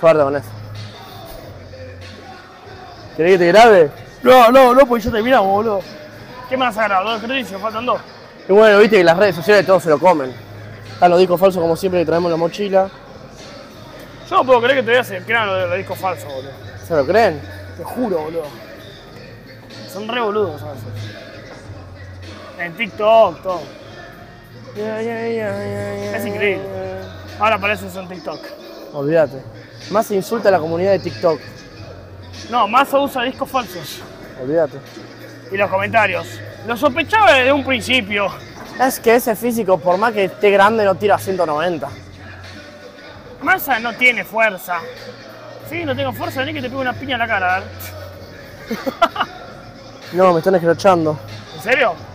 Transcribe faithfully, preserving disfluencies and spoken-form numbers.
Fuerte con eso. ¿Querés que te grabe? No, no, no, porque ya terminamos, boludo. ¿Qué más sagrado? Dos ejercicios, faltan dos. Y bueno, viste que las redes sociales todos se lo comen. Están los discos falsos como siempre que traemos la mochila. Yo no puedo creer que todavía se crean los, los discos falsos, boludo. ¿Se lo creen? Te juro, boludo. Son re boludos a veces. En TikTok, todo. Yeah, yeah, yeah, yeah, yeah, es increíble. Ahora aparece eso en TikTok. Olvídate. Más se insulta a la comunidad de TikTok. No, más se usa discos falsos. Olvídate. Y los comentarios. Lo sospechaba desde un principio. Es que ese físico, por más que esté grande, no tira ciento noventa. Massa no tiene fuerza. Sí, no tengo fuerza, vení que te pego una piña en la cara. No, me están escrochando. ¿En serio?